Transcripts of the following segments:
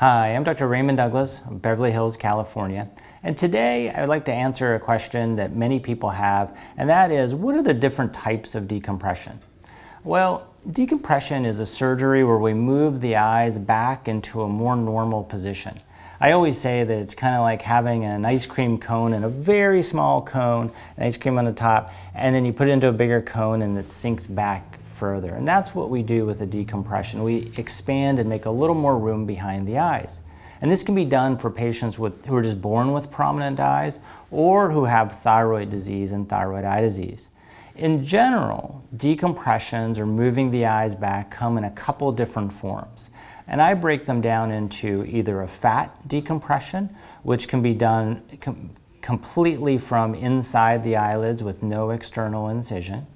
Hi, I'm Dr. Raymond Douglas, I'm Beverly Hills, California, and today I'd like to answer a question that many people have, and that is, what are the different types of decompression? Well, decompression is a surgery where we move the eyes back into a more normal position. I always say that it's kind of like having an ice cream cone and a very small cone, an ice cream on the top, and then you put it into a bigger cone and it sinks back further. And that's what we do with a decompression. We expand and make a little more room behind the eyes. And this can be done for patients who are just born with prominent eyes or who have thyroid disease and thyroid eye disease. In general, decompressions or moving the eyes back come in a couple different forms. And I break them down into either a fat decompression, which can be done completely from inside the eyelids with no external incision,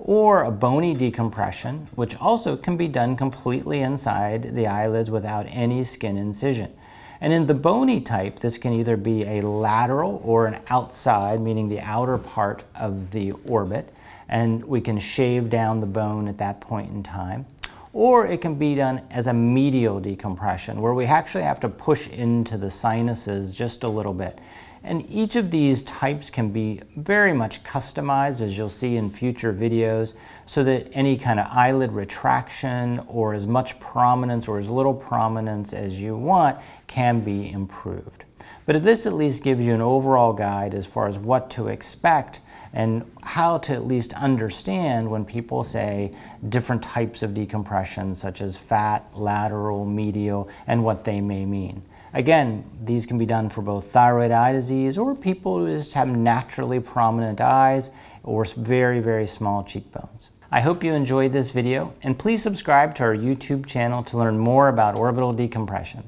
or a bony decompression, which also can be done completely inside the eyelids without any skin incision. And in the bony type, this can either be a lateral or an outside, meaning the outer part of the orbit, and we can shave down the bone at that point in time. Or it can be done as a medial decompression, where we actually have to push into the sinuses just a little bit. And each of these types can be very much customized, as you'll see in future videos, so that any kind of eyelid retraction or as much prominence or as little prominence as you want can be improved. But this at least gives you an overall guide as far as what to expect and how to at least understand when people say different types of decompression, such as fat, lateral, medial, and what they may mean. Again, these can be done for both thyroid eye disease or people who just have naturally prominent eyes or very, very small cheekbones. I hope you enjoyed this video, and please subscribe to our YouTube channel to learn more about orbital decompression.